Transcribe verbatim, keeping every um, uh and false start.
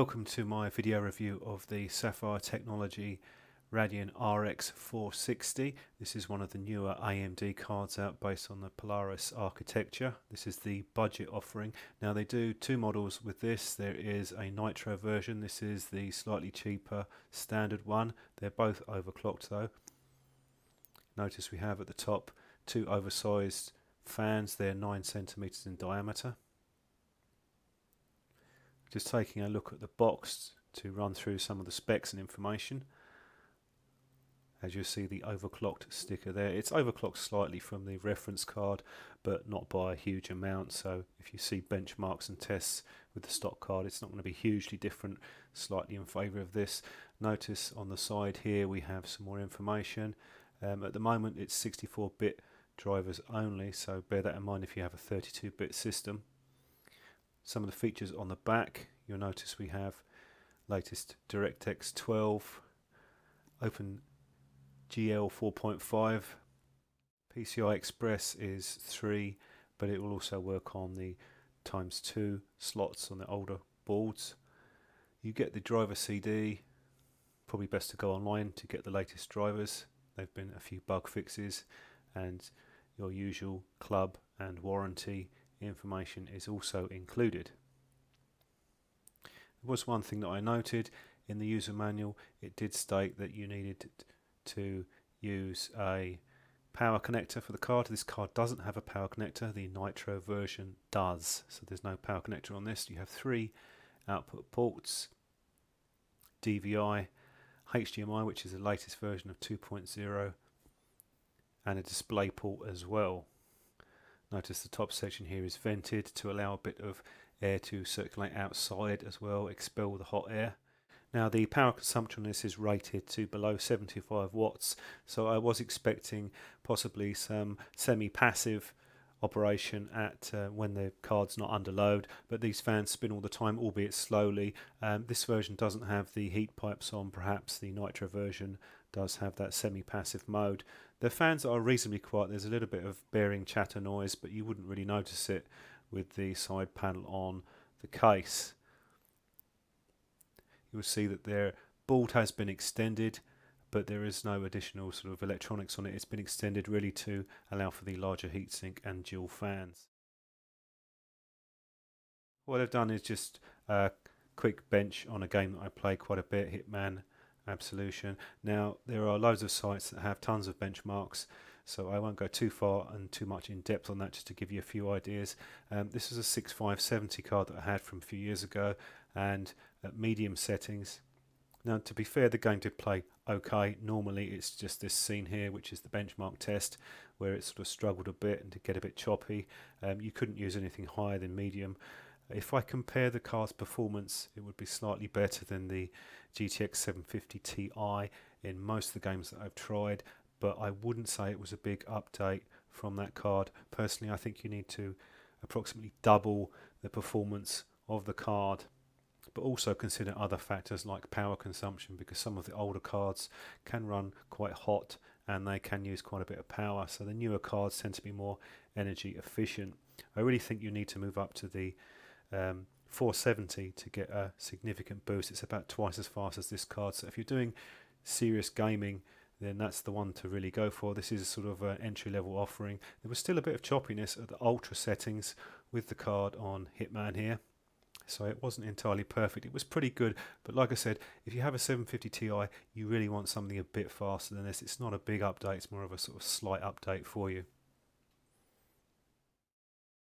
Welcome to my video review of the Sapphire Technology Radeon R X four sixty. This is one of the newer A M D cards out based on the Polaris architecture. This is the budget offering. Now they do two models with this. There is a Nitro version. This is the slightly cheaper standard one. They're both overclocked though. Notice we have at the top two oversized fans. They're nine centimeters in diameter. Just taking a look at the box to run through some of the specs and information. As you see, the overclocked sticker there. It's overclocked slightly from the reference card, but not by a huge amount. So if you see benchmarks and tests with the stock card, it's not going to be hugely different, slightly in favor of this. Notice on the side here we have some more information. Um, at the moment it's sixty-four bit drivers only, so bear that in mind if you have a thirty-two bit system. Some of the features on the back, you'll notice we have latest DirectX twelve, OpenGL four point five, P C I Express is three, but it will also work on the times two slots on the older boards. You get the driver C D, probably best to go online to get the latest drivers. There have been a few bug fixes, and your usual club and warranty information is also included. There was one thing that I noted in the user manual. It did state that you needed to use a power connector for the card. This card doesn't have a power connector. The Nitro version does, so there's no power connector on this. You have three output ports, D V I, H D M I, which is the latest version of two point oh, and a display port as well. Notice the top section here is vented to allow a bit of air to circulate outside as well, expel the hot air. Now the power consumption on this is rated to below seventy-five watts, so I was expecting possibly some semi-passive operation at uh, when the card's not under load, but these fans spin all the time, albeit slowly. Um, this version doesn't have the heat pipes on. Perhaps the Nitro version does have that semi-passive mode. The fans are reasonably quiet. There's a little bit of bearing chatter noise, but you wouldn't really notice it with the side panel on the case. You'll see that their board has been extended, but there is no additional sort of electronics on it. It's been extended really to allow for the larger heatsink and dual fans. What I've done is just a quick bench on a game that I play quite a bit, Hitman Absolution. Now there are loads of sites that have tons of benchmarks, so I won't go too far and too much in depth on that, just to give you a few ideas. Um, this is a sixty-five seventy card that I had from a few years ago, and at medium settings. Now, to be fair, the game did play okay. Normally it's just this scene here, which is the benchmark test, where it sort of struggled a bit and to get a bit choppy. Um, you couldn't use anything higher than medium. If I compare the card's performance, it would be slightly better than the G T X seven fifty T I in most of the games that I've tried, but I wouldn't say it was a big update from that card. Personally, I think you need to approximately double the performance of the card, but also consider other factors like power consumption, because some of the older cards can run quite hot and they can use quite a bit of power, so the newer cards tend to be more energy efficient. I really think you need to move up to the um, four seventy to get a significant boost. It's about twice as fast as this card, so if you're doing serious gaming, then that's the one to really go for. This is sort of an entry-level offering. There was still a bit of choppiness at the ultra settings with the card on Hitman here, so it wasn't entirely perfect. It was pretty good, but like I said, if you have a seven fifty T I, you really want something a bit faster than this. It's not a big update, it's more of a sort of slight update for you.